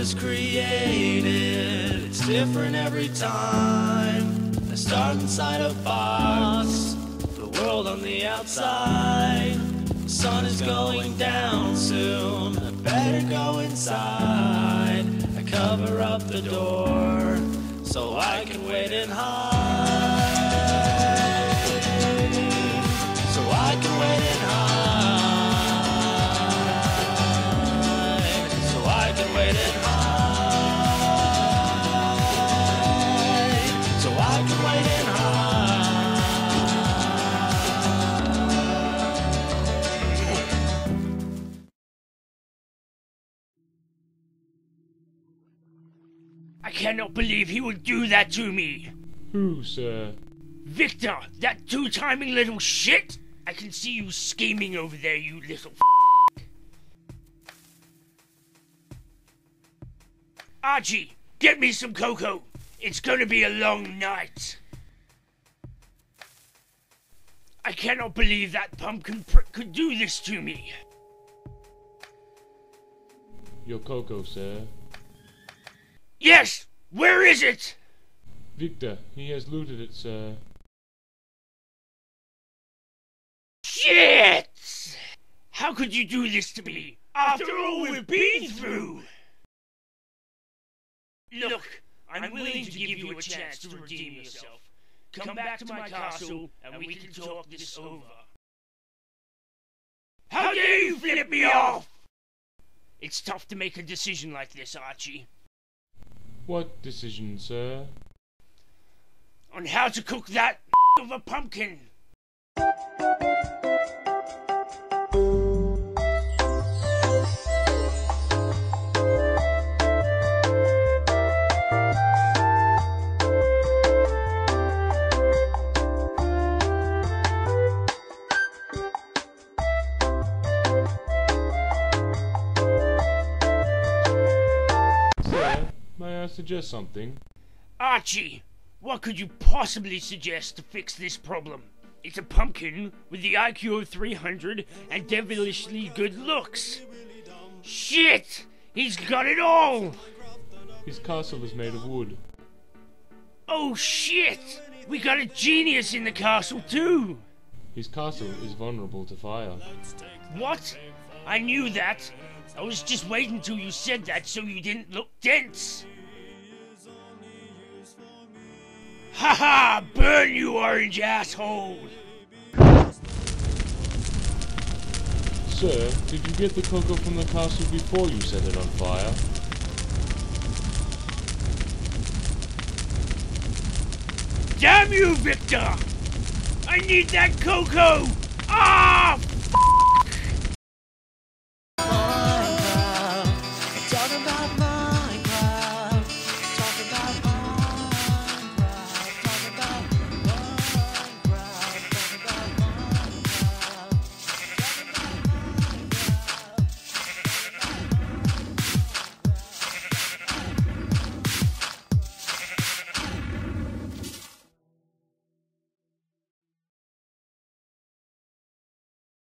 is created. It's different every time. I start inside a box, the world on the outside. The sun is going down soon, I better go inside. I cover up the door so I can wait and hide. So I can wait and hide. I cannot believe he would do that to me. Who, sir? Victor, that two-timing little shit! I can see you scheming over there, you little f***. Archie, get me some cocoa. It's gonna be a long night. I cannot believe that pumpkin prick could do this to me. Your cocoa, sir. Yes! Where is it? Victor, he has looted it, sir. Shit! How could you do this to me? After all we've been through! Look, I'm willing to give you a chance to redeem yourself. Come back to my castle, and we can talk this over. How dare you flip me off! It's tough to make a decision like this, Archie. What decision, sir? On how to cook that of a pumpkin! Suggest something. Archie, what could you possibly suggest to fix this problem? It's a pumpkin with the IQ of 300 and devilishly good looks. Shit! He's got it all! His castle is made of wood. Oh shit! We got a genius in the castle too! His castle is vulnerable to fire. What? I knew that. I was just waiting until you said that so you didn't look dense. Haha! Burn, you orange asshole! Sir, did you get the cocoa from the castle before you set it on fire? Damn you, Victor! I need that cocoa! Ah!